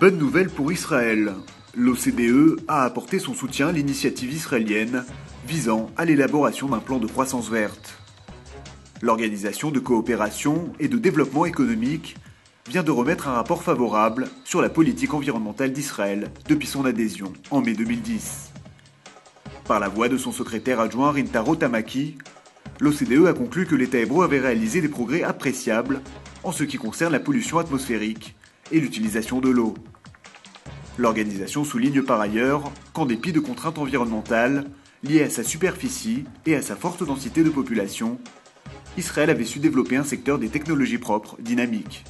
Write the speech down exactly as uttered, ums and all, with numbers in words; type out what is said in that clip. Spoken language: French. Bonne nouvelle pour Israël. L'O C D E a apporté son soutien à l'initiative israélienne visant à l'élaboration d'un plan de croissance verte. L'organisation de coopération et de développement économique vient de remettre un rapport favorable sur la politique environnementale d'Israël depuis son adhésion en mai deux mille dix. Par la voix de son secrétaire adjoint Rintaro Tamaki, l'O C D E a conclu que l'État hébreu avait réalisé des progrès appréciables en ce qui concerne la pollution atmosphérique et l'utilisation de l'eau. L'organisation souligne par ailleurs qu'en dépit de contraintes environnementales liées à sa superficie et à sa forte densité de population, Israël avait su développer un secteur des technologies propres dynamique.